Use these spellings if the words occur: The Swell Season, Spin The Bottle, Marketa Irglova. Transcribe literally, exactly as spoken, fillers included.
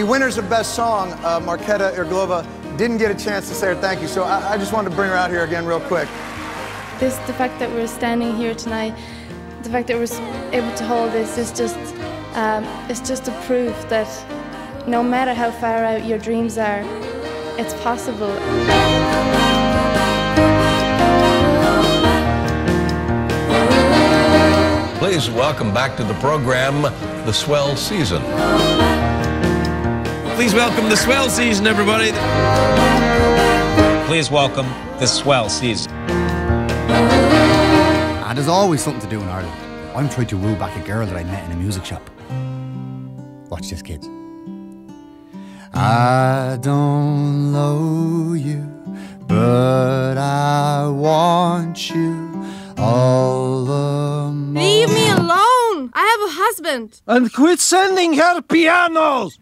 The winners of Best Song, uh, Marketa Irglova, didn't get a chance to say her thank you, so I, I just wanted to bring her out here again real quick. This, the fact that we're standing here tonight, the fact that we're able to hold this is just, um, it's just a proof that no matter how far out your dreams are, it's possible. Please welcome back to the program, The Swell Season. Please welcome The Swell Season, everybody. Please welcome The Swell Season. And there's always something to do in Ireland. I'm trying to woo back a girl that I met in a music shop. Watch this, kids. I don't know you, but I want you all the more. Leave me alone! I have a husband! And quit sending her pianos!